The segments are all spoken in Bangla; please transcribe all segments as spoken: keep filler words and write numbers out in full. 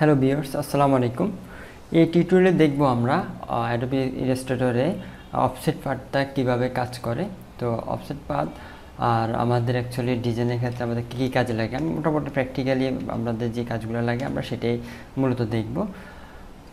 हेलो बियर्स अस्सलामु अलैकुम ये टीटुले देखबो आमरा एडोबी इलास्ट्रेटरे ऑफसेट पार्टटा কিভাবে কাজ করে तो অফসেট পার্ট আর আমাদের एक्चुअली ডিজাইনের ক্ষেত্রে আমাদের কি কি কাজে লাগে আমি মোটামুটি প্র্যাকটিক্যালি আমাদের যে কাজগুলো লাগে আমরা সেটাই মূলত দেখব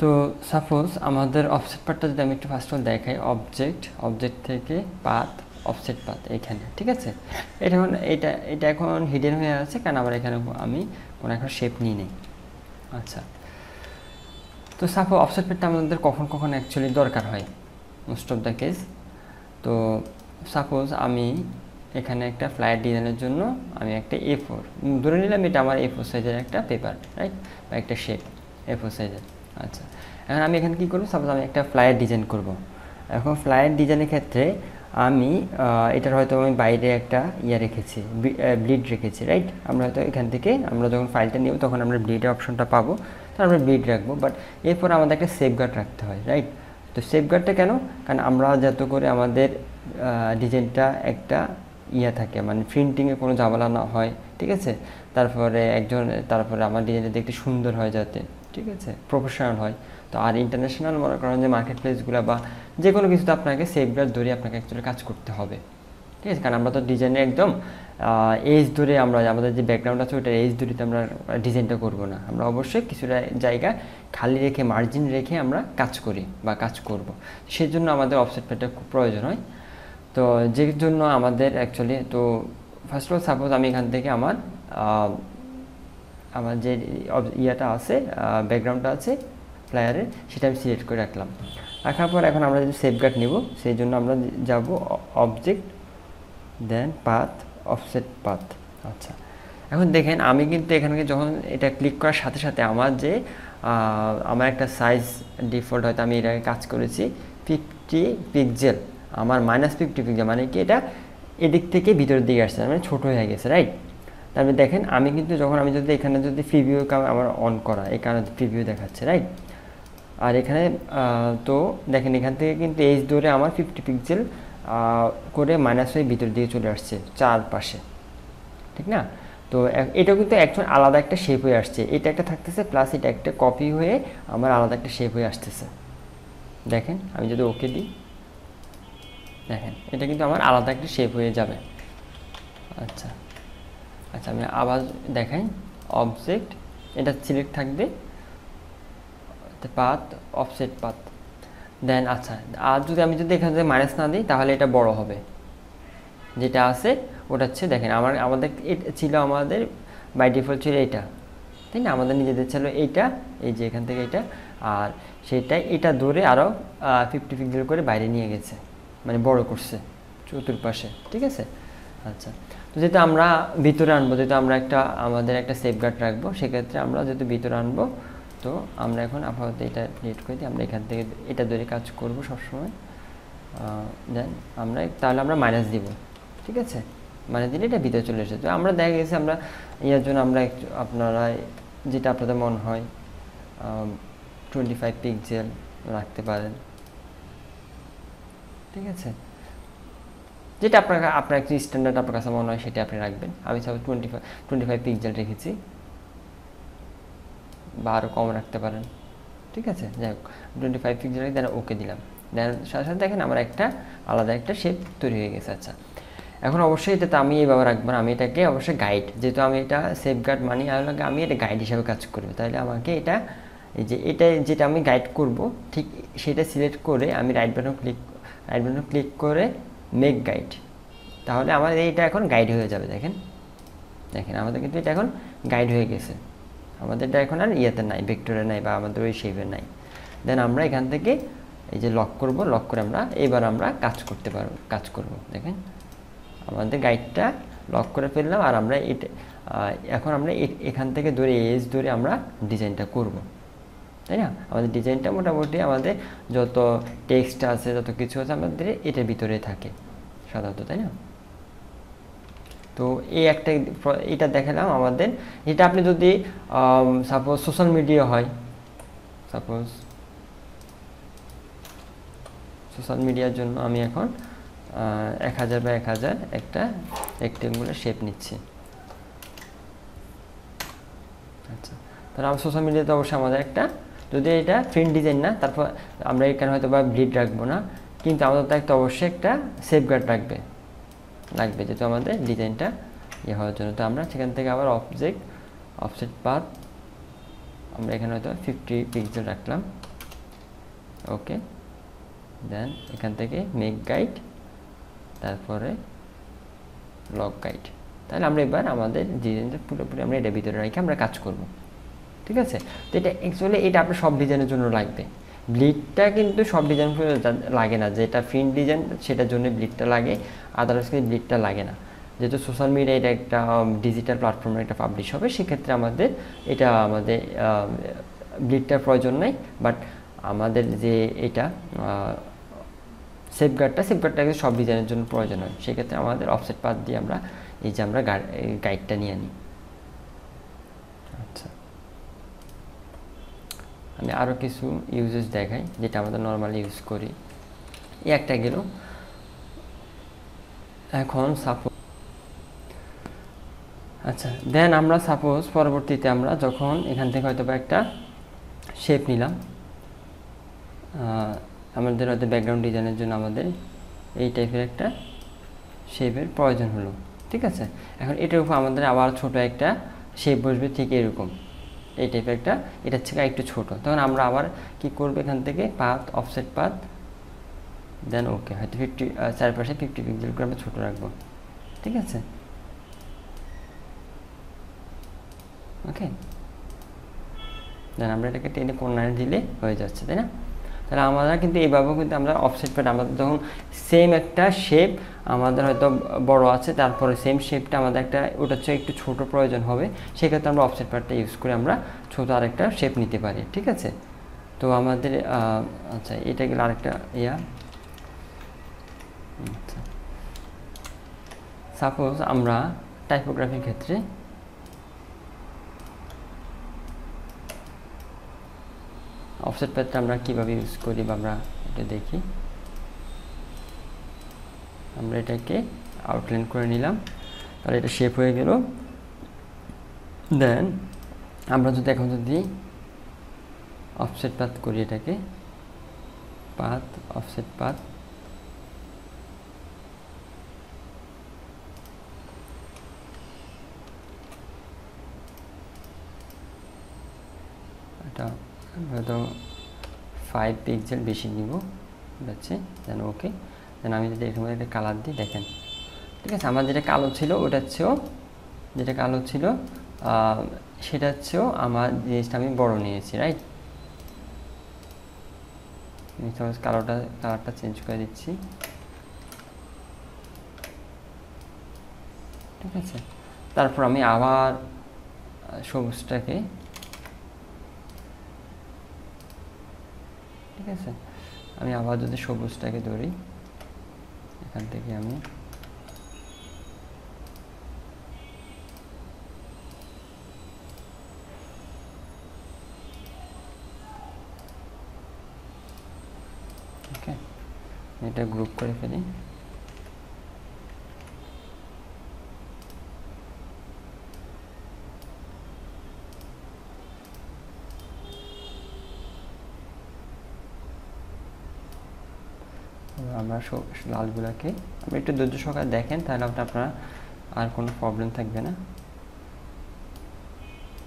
তো সাপোজ আমাদের অফসেট পার্টটা যদি আমি একটু ফার্স্ট অল দেখাই অবজেক্ট অবজেক্ট থেকে পাথ অফসেট পাথ এখানে ঠিক আছে এটা এখন এটা এটা এখন হিডেন হয়ে আছে কারণ আমরা এখানে আমি কোন একটা শেপ নিয়ে নেই अच्छा तो साफ ऑफसेट पेट हमारे कखन कखन एक्चुअली दरकार है मोस्ट अफ द केस तो सपोज आमी एखाने एक फ्लायर डिजाइनर जोन्नो आमी एक ए फोर धरे निलाम एटा आमार ए फोर साइजेर एक पेपर राइट बा एक शेप ए फोर साइजेर अच्छा एखन आमी एखाने कि करब सपोज आमी एक फ्लायर डिजाइन करब एखन फ्लायर डिजाइनेर क्षेत्रे आमी एटार हयतो आमी बाइरे एकटा इया रेखेछि ब्लिड रेखेछि राइट आमरा हयतो एखान थेके आमरा जखन फाइलटा निब तखन आमरा ब्लिड अपशनटा पाबो तारपर आमरा ब्लिड राखबो बाट एरपर आमादेर एकटा सेफगार्ड राखते हय राइट तो सेफगार्डटा केन कारण आमरा जाते करे आमादेर डिजाइनटा एकटा इया थाके माने प्रिंटिंगे कोनो झामेला ना हय ठीक आछे तारपरे एकजन तारपरे आमार डिजाइनटा देखते सुंदर हय जाते ठीक आछे प्रफेशनल हय तो आर इंटरनेशनल मने करें जो मार्केट प्लेसगुला बा जे कोनो किछुते आपनाके सेफगार्ड धरे आपनाके एक्चुअली काज करते होबे ठीक आछे कारण आमरा तो डिजाइने एकदम एज धरे आमरा आमादेर जे बैकग्राउंड आछे ओटा एज धरे आमरा डिजाइनटा करब ना आमरा अवश्यई किछुटा जायगा खाली रेखे मार्जिन रेखे आमरा काज करी बा काज करब सेजोन्नो आमादेर ऑफसेट पेटा खूब प्रयोजन हय तो एर जोन्नो आमादेर एक्चुअली तो फार्स्ट अफ अल सपोज आमि एखान थेके आमार आमार जे इयाटा आछे बैकग्राउंडटा आछे फ्लायारे सेटा आमि सिलेक्ट करे राखलाम রাখার পর এখন আমরা যে সেফগার্ড নিব সেই জন্য আমরা যাব object then path offset path আচ্ছা এখন দেখেন আমি কিন্তু এখানে যখন এটা ক্লিক করার সাথে সাথে আমার যে আমার একটা সাইজ ডিফল্ট হয়তো আমি এটাকে কাজ করেছি পঞ্চাশ পিক্সেল আমার মাইনাস পঞ্চাশ পিক্সেল মানে কি এটা এদিক থেকে ভিতরের দিকে আসছে মানে ছোট হয়ে গেছে রাইট তাহলে দেখেন আমি কিন্তু যখন আমি যদি এখানে যদি প্রিভিউ আমার অন করা এই কারণে প্রিভিউ দেখাচ্ছে রাইট और एखे तो देखें एखान क्योंकि एज दौरे हमार फिफ्टी पिक्सल को माइनस हो भर दिए चले आस चार पाशे ठीक ना तो ये क्योंकि एक आलदा एक शेप हो आसते प्लस ये एक कपि हुए हमार आलदा एक शेप हो आसते देखें हमें जो ओके दी देखें ये क्योंकि हमार आलदा एक शेप हो जाए अच्छा अच्छा हमें आवाज़ देखें ऑब्जेक्ट ये सिलेक्ट थक पाथ ऑफसेट पाथ दें अच्छा आज जो हमें जो एखे माइनस ना दी ताहले एटा बड़ो होबे जेटा आछे ओटा आछे देखें आमार आमादेर एटा छिलो आमादेर बाय डिफल्ट छिलो एटा ताई ना आमादेर निजेदेर छिलो एटा एई जे एखान थेके एटा आर सेटा एटा धरे आरो पचास पिक्सेल करे बाइरे निये गेछे माने बड़ो करछे चतुर्पाशे ठीक आछे अच्छा तो जेटा आमरा भितरे आनबो जेटा आमरा एकटा आमादेर एकटा सेफगार्ड राखबो सेई क्षेत्रे आमरा जेटा भितरे आनबो तो आमरा एखन आपातत एटा डिलीट करे दिई आमरा एखान थेके एटा धरे काज करब सब समय देन आमरा ताहले आमरा माइनस देब ठीक आछे माइनस दिले एटा भितरे चले आसে तो आमरा देखा गेছে आमरा इयार जोन्नो आमरा आपनारा जेटा आपनादेर मन हय पঁচিশ पिक्सेल राखते पारेन ठीक आछे যেটা আপনার আপনার একটা স্ট্যান্ডার্ড আপনার কাছে মনে হয় সেটা আপনি রাখবেন আমি সাপোজ পঁচিশ পঁচিশ পিক্সেল রেখেছি बारो कम रखते पारें ठीक है जैक टोटी फाइव पिक्सल रखी दें ओके दिल दें साथ देखें हमारे एक आलदा एक शेप तैरि हो गए अच्छा एन अवश्य ये तो ये रखबो ना ये अवश्य गाइड जेहतु हमें ये सेफगार्ड मानी हमें ये गाइड हिसाब से काज करब तेल जेटा गाइड करब ठीक से सिलेक्ट कर right button click right button click कर मेक गाइड ताहले हमारे ये एन गाइड हो जाए देखें देखें हमारे क्योंकि ये एन गाइड हो गए আমাদের এটা এখন আর ইয়াতে নাই ভেক্টরে নাই বা আমাদের ওই শেপে নাই দেন আমরা এখান থেকে এই যে লক করব লক করে আমরা এবার আমরা কাজ করতে পারব কাজ করব দেখেন আমাদের গাইডটা লক করে ফেললাম আর আমরা এখন আমরা এখান থেকে ধরে এজ ধরে আমরা ডিজাইনটা করব তাই না আমাদের ডিজাইনটা মোটামুটি আমাদের যত টেক্সট আছে যত কিছু আছে আমাদের এটার ভিতরে থাকে সাধারণত তাই না तो ये एक ये देखाल ये अपनी जो सपोज सोशल मीडिया है सपोज सोशल मीडियार जो हमें एन एक हज़ार बा एक हज़ार एक रेक्टेंगुलर शेप निच्छी अच्छा আবসোসা মিলে তো অবশ্যই আমাদের একটা যদি এটা প্রিন্ট ডিজাইন না তারপর আমরা এখানে হয়তো বা ব্লিড রাখবো না কিন্তু আমাদের তো একটা অবশ্যই একটা সেফগার্ড রাখবে লাগবে যেহেতু আমাদের ডিজাইনটা ইয়ে হওয়ার জন্য তো আমরা সেখান থেকে আবার অবজেক্ট অফসেট পাথ আমরা এখানে হয়তো পঞ্চাশ পিক্সেল রাখলাম ওকে দেন এখান থেকে মেক গাইড তারপরে ব্লক গাইড তাহলে আমরা এবার আমাদের ডিজাইনটা পুরোপুরি আমরা এটা ভিতরে রেখে আমরা কাজ করব ঠিক আছে তো এটা एक्चुअली এটা আপনার সব ডিজাইনের জন্য লাগবে ব্লিডটা কিন্তু সব ডিজাইন লাগে না যেটা ফিন ডিজাইন সেটার জন্য ব্লিডটা লাগে আদারওয়াইজ কিন্তু ব্লিডটা লাগে না যেহেতু সোশ্যাল মিডিয়া এটা একটা ডিজিটাল প্ল্যাটফর্মে একটা পাবলিশ হবে সেক্ষেত্রে আমাদের এটা আমাদের ব্লিডটার প্রয়োজন নেই বাট আমাদের যে এটা সেফগার্ডটা সেফগার্ডটাকে সব ডিজাইনের জন্য প্রয়োজন হয় সেক্ষেত্রে আমাদের অফসেট পাথ দিয়ে আমরা এই যে আমরা গাইডটা নিয়ে নিই আচ্ছা আমি আরও কিছু ইউজেস দেখাই যেটা আমরা নর্মালি ইউজ করি এই একটা গেল এখন সাপোজ আচ্ছা দেন আমরা সাপোজ পরবর্তীতে আমরা যখন এখান থেকে হয়তো বা একটা শেপ নিলাম আমাদের হয়তো ব্যাকগ্রাউন্ড ডিজাইনের জন্য আমাদের এই টাইপের একটা শেপের প্রয়োজন হলো ঠিক আছে এখন এটার উপর আমাদের আবার ছোট একটা শেপ বসবে ঠিক এরকম এই টাইপের একটা এটার থেকে একটু ছোট তখন আমরা আবার কি করব এখান থেকে path offset path then okay হয়তো ফিফটি চারপাশে ফিফটি পিক্সেল করে আমরা ছোটো রাখবো ঠিক আছে ওকে দেন আমরা এটাকে টেনে কর্নারে দিলে হয়ে যাচ্ছে তাই না তাহলে আমরা কিন্তু এইভাবেও কিন্তু আমরা অফসেট পাথ আমাদের যখন সেম একটা শেপ আমাদের হয়তো বড় আছে তারপরে সেম শেপটা আমাদের একটা ওটার চেয়ে একটু ছোট প্রয়োজন হবে সেক্ষেত্রে আমরা অফসেট পাথটা ইউজ করে আমরা ছোটো আরেকটা শেপ নিতে পারি ঠিক আছে তো আমাদের আচ্ছা এটা গেলে আরেকটা ইয়া আচ্ছা সাপোজ আমরা টাইপোগ্রাফির ক্ষেত্রে অফসেট পাথটা আমরা কীভাবে ইউজ করি বা আমরা এটা দেখি আমরা এটাকে আউটলাইন করে নিলাম তাহলে এটা শেপ হয়ে গেল দেন আমরা যদি এখন যদি অফসেট পাথ করি এটাকে পাথ অফসেট পাথ এটা হয়তো ফাইভ পিক্সেল বেশি নিব ঠিক আছে দেন ওকে দেন আমি যদি এখানে একটা কালার দিই দেখেন ঠিক আছে আমার যেটা কালো ছিল ওটার চেয়েও যেটা কালো ছিল সেটার চেয়েও আমার জিনিসটা আমি বড় নিয়েছি রাইট কালোটা কালারটা চেঞ্জ করে দিচ্ছি ঠিক আছে তারপর আমি আবার সবুজটাকে ঠিক আছে আমি আবার যদি সবুজটাকে ধরি এখান থেকে আমি এটা গ্রুপ করে ফেলি আমরা লালগুলাকে আপনি একটু ধৈর্য সহকারে দেখেন তাহলে আপনার আর কোনো প্রবলেম থাকবে না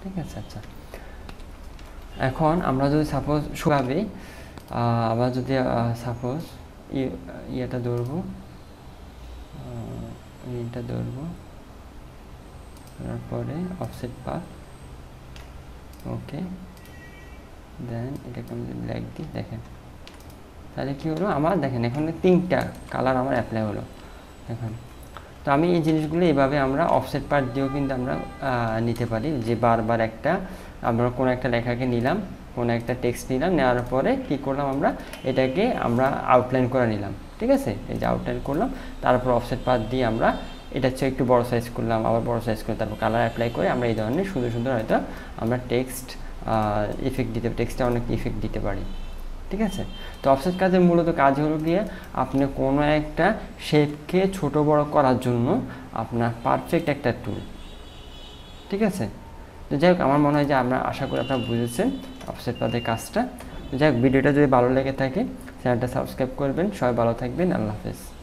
ঠিক আছে আচ্ছা এখন আমরা যদি সাপোজ শুকাবে আবার যদি সাপোজ ইয়েটা ধরবো এটা ধরবো তারপরে অফসেট পাথ ওকে দেন এটাকে আমি ব্ল্যাক দিই দেখেন তাহলে কী হলো আমার দেখেন এখানে তিনটা কালার আমার অ্যাপ্লাই হলো এখন তো আমি এই জিনিসগুলো এইভাবে আমরা অফসেট পাথ দিয়েও কিন্তু আমরা নিতে পারি যে বারবার একটা আমরা কোনো একটা লেখাকে নিলাম কোন একটা টেক্সট নিলাম নেওয়ার পরে কী করলাম আমরা এটাকে আমরা আউটলাইন করে নিলাম ঠিক আছে এই যে আউটলাইন করলাম তারপর অফসেট পাথ দিয়ে আমরা এটা চেয়ে একটু বড় সাইজ করলাম আবার বড় সাইজ করে তারপর কালার অ্যাপ্লাই করে আমরা এই ধরনের সুন্দর সুন্দর হয়তো আমরা টেক্সট ইফেক্ট দিতে টেক্সটে অনেক ইফেক্ট দিতে পারি ঠিক আছে তো অফসেট কাজের মূলত কাজ হলো গিয়ে আপনি কোনো একটা শেপকে ছোট বড় করার জন্য আপনার পারফেক্ট একটা টুল ঠিক আছে तो जैक आमार मन है जो आशा करी अपना बुझे অফসেট পাদের কাজটা। যাক, ভিডিওটা যদি ভালো লেগে থাকে চ্যানেলটা সাবস্ক্রাইব করবেন। সবাই ভালো থাকবেন। আল্লাহ হাফেজ।